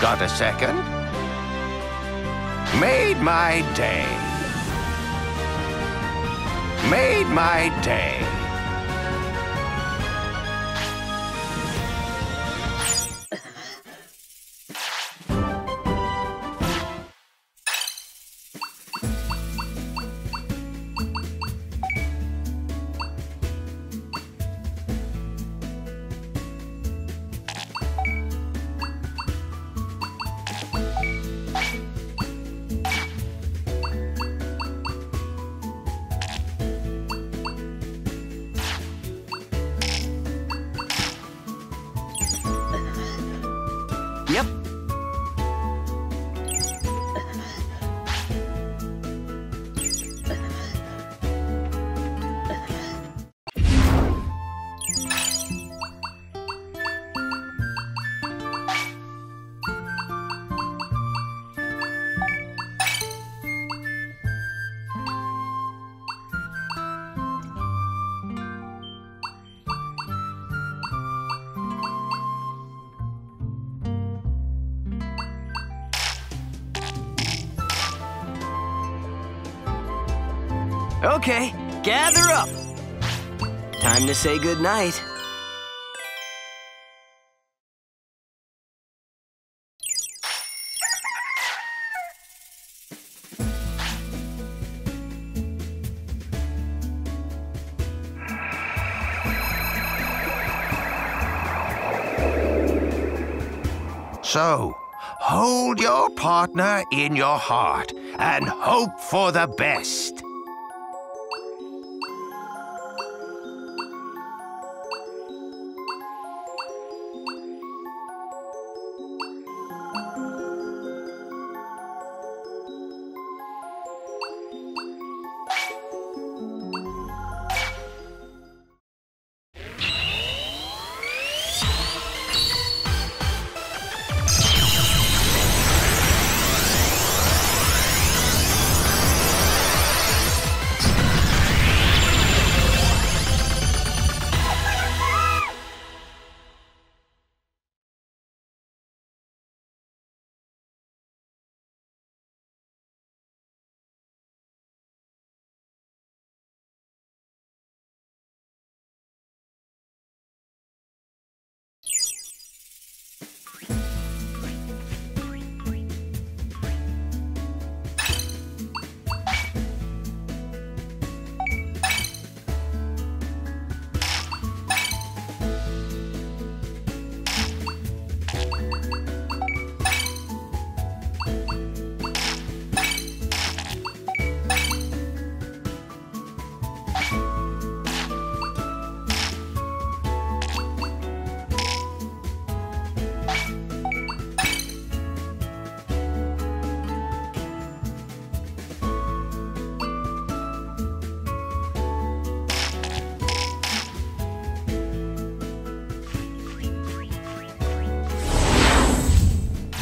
Got a second? Made my day. Made my day. Okay, gather up. Time to say goodnight. So, hold your partner in your heart and hope for the best.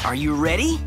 Are you ready?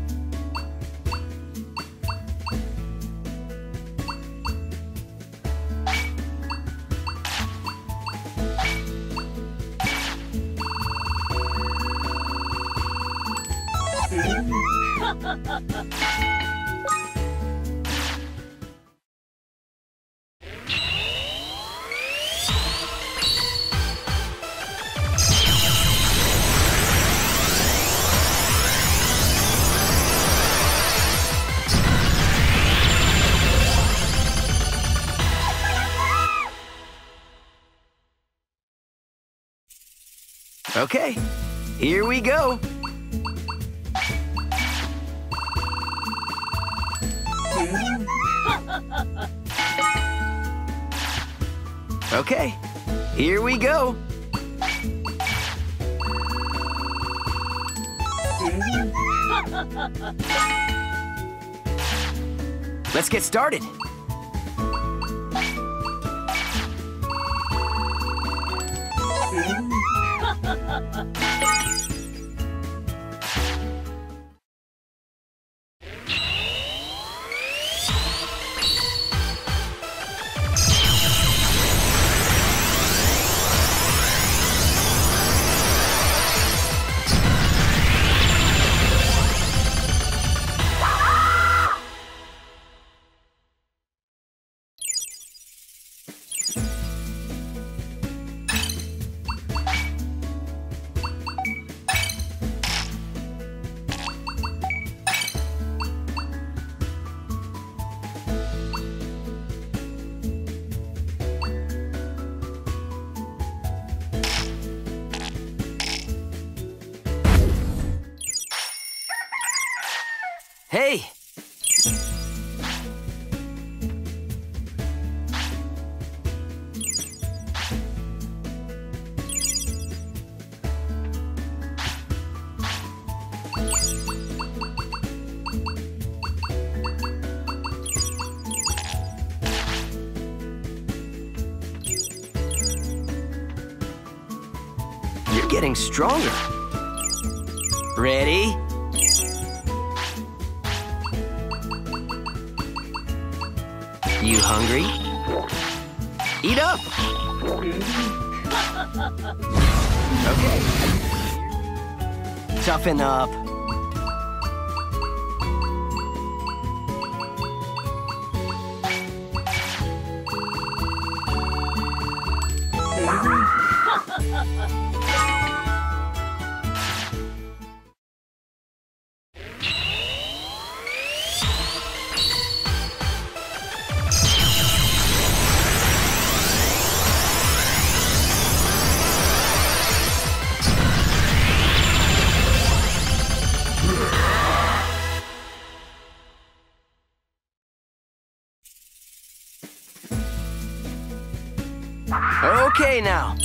Okay, here we go. Okay, here we go. Let's get started. Hey! You're getting stronger. Ready? You hungry? Eat up! Okay. Toughen up. Okay, now.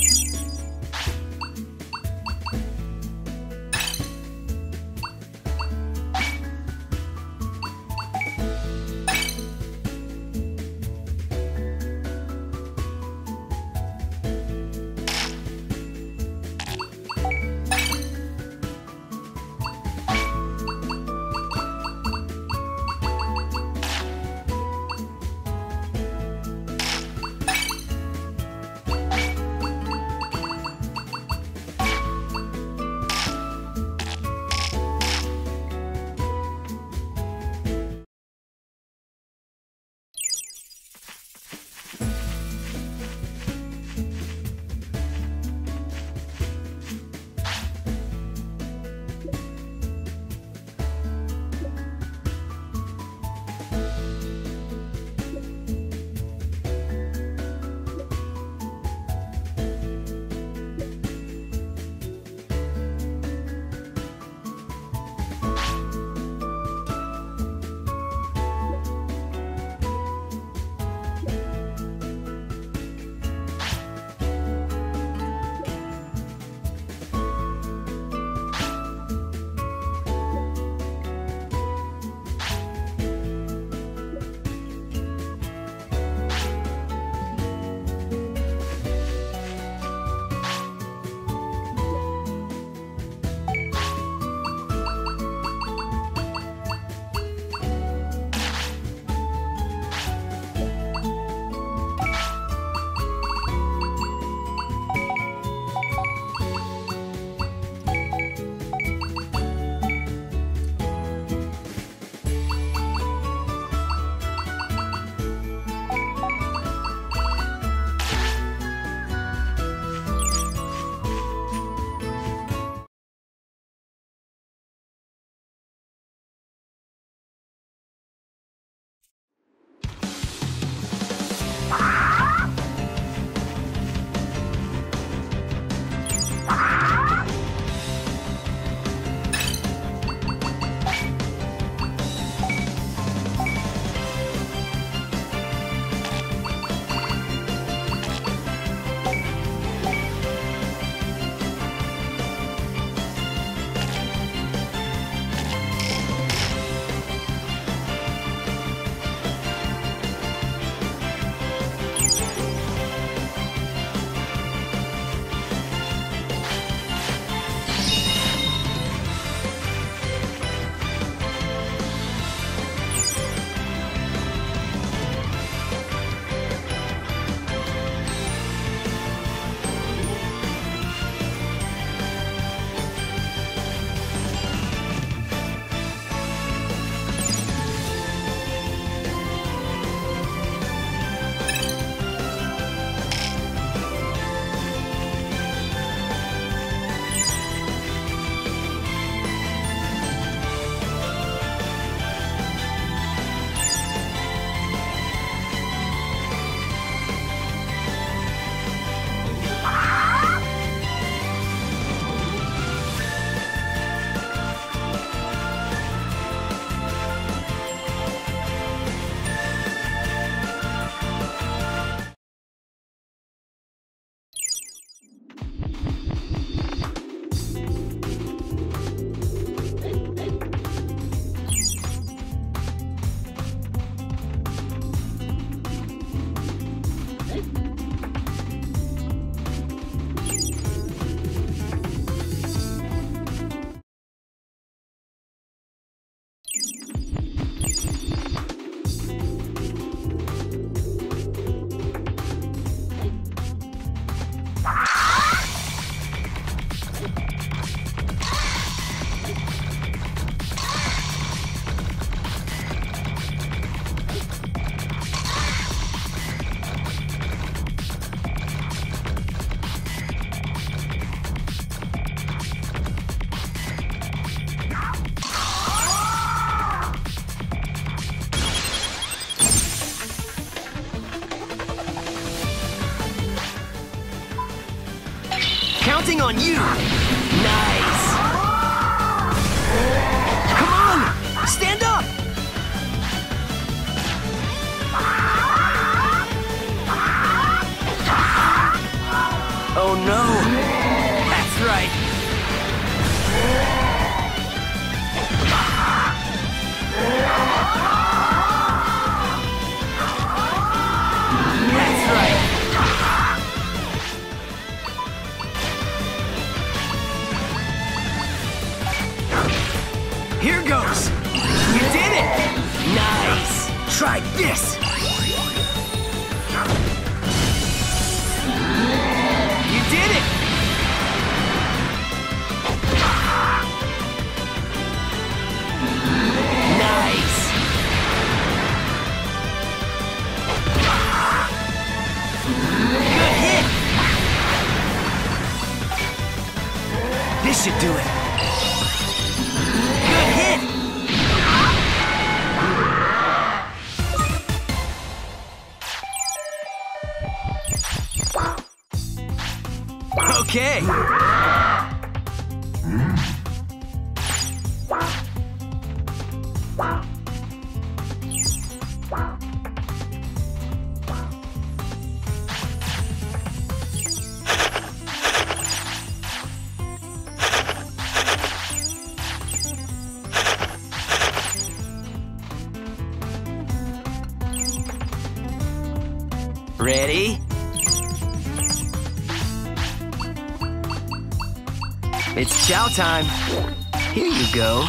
nothing on you! Nice! Come on! Stand up! Oh no! That's right! That's right! Here goes! You did it! Nice! Try this! Did it! Nice! Good hit! This should do it! Good hit! Okay. Ready? It's chow time. Here you go.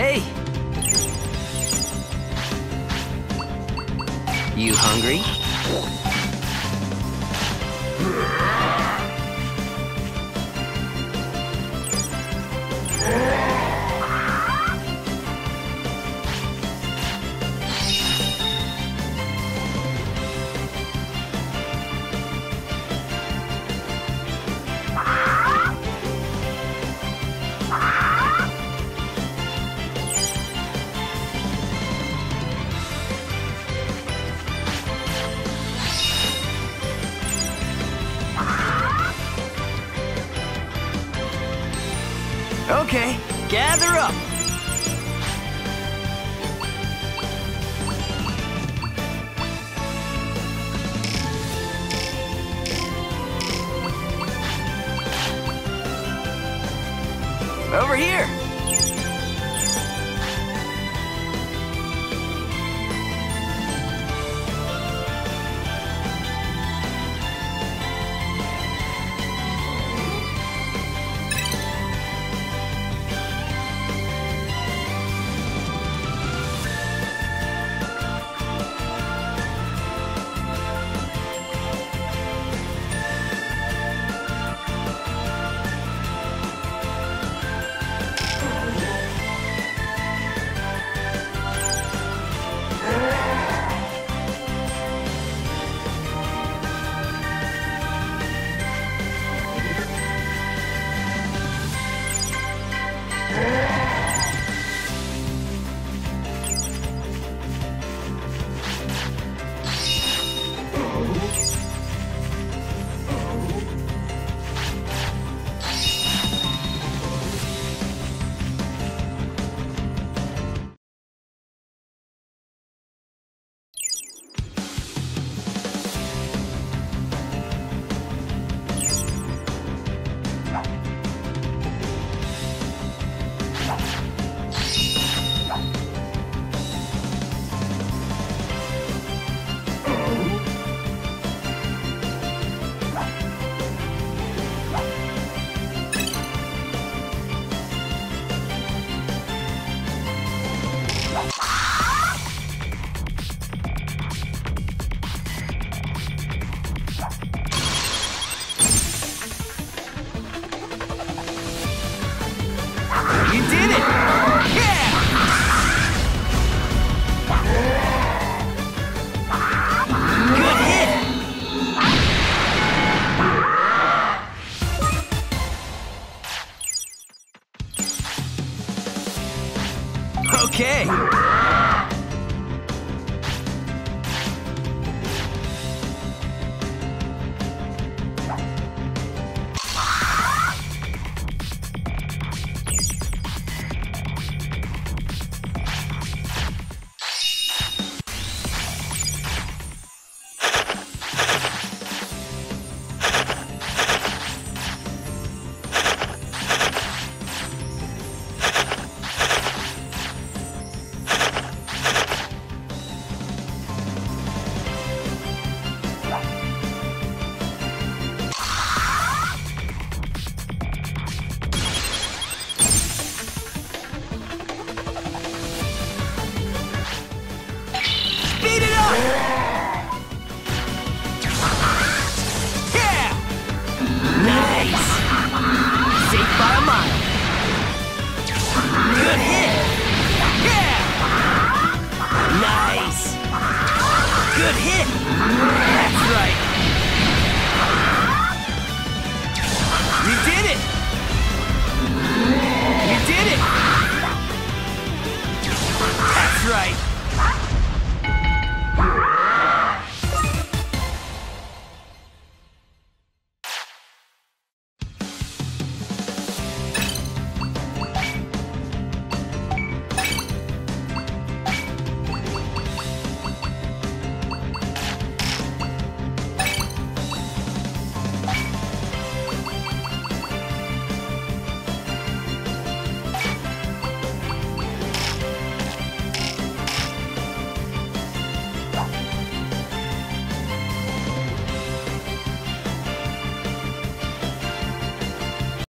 Hey! You hungry? Okay, gather up. Over here. Okay.